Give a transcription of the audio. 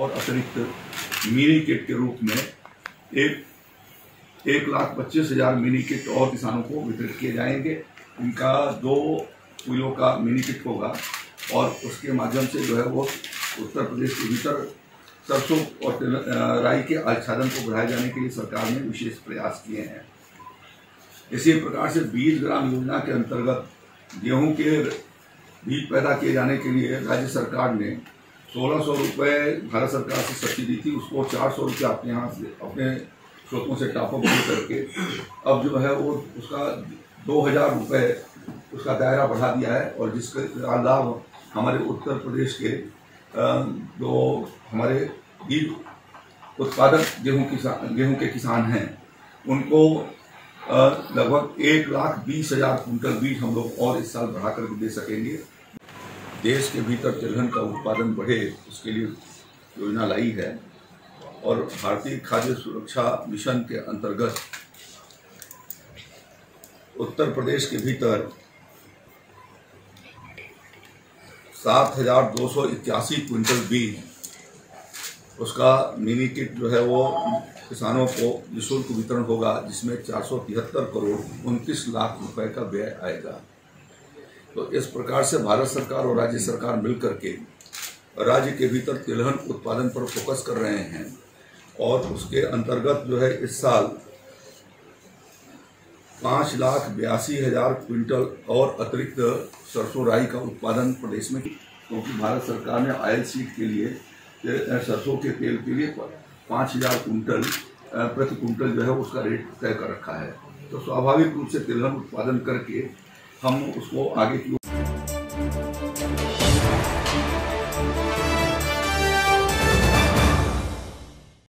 और अतिरिक्त mini kit के रूप में 1,25,000 मिनी किट और किसानों को वितरित किए जाएंगे। इनका 2 किलो का मिनी किट होगा और उसके माध्यम से जो है वो उत्तर प्रदेश के भीतर सरसों और राई के आच्छादन को बढ़ाए जाने के लिए सरकार ने विशेष प्रयास किए हैं। इसी प्रकार से 20 ग्राम योजना के अंतर्गत गेहूं के बीज पैदा किए जाने के लिए राज्य सरकार ने 1,600 रुपये भारत सरकार से सब्सिडी दी थी, उसको 400 रुपये अपने यहाँ से अपने स्रोतों से टॉपअप करके अब जो है वो उसका 2,000 रुपये उसका दायरा बढ़ा दिया है और जिसका लाभ हमारे उत्तर प्रदेश के जो हमारे बीज उत्पादक गेहूं के किसान हैं उनको लगभग 1,20,000 कुंटल बीज हम लोग और इस साल बढ़ा कर दे सकेंगे। देश के भीतर तिलहन का उत्पादन बढ़े उसके लिए योजना लाई है और भारतीय खाद्य सुरक्षा मिशन के अंतर्गत उत्तर प्रदेश के भीतर 7,281 क्विंटल बीज उसका मिनी किट जो है वो किसानों को निःशुल्क वितरण होगा, जिसमें 473,29,00,000 रुपए का व्यय आएगा। तो इस प्रकार से भारत सरकार और राज्य सरकार मिलकर के राज्य के भीतर तिलहन उत्पादन पर फोकस कर रहे हैं और उसके अंतर्गत जो है इस साल 5,82,000 क्विंटल और अतिरिक्त सरसों राई का उत्पादन प्रदेश में, क्योंकि भारत सरकार ने ऑयल सीड के लिए सरसों के तेल के लिए 5,000 क्विंटल प्रति क्विंटल जो है उसका रेट तय कर रखा है। तो स्वाभाविक रूप से तिलहन उत्पादन करके हम उसको आगे की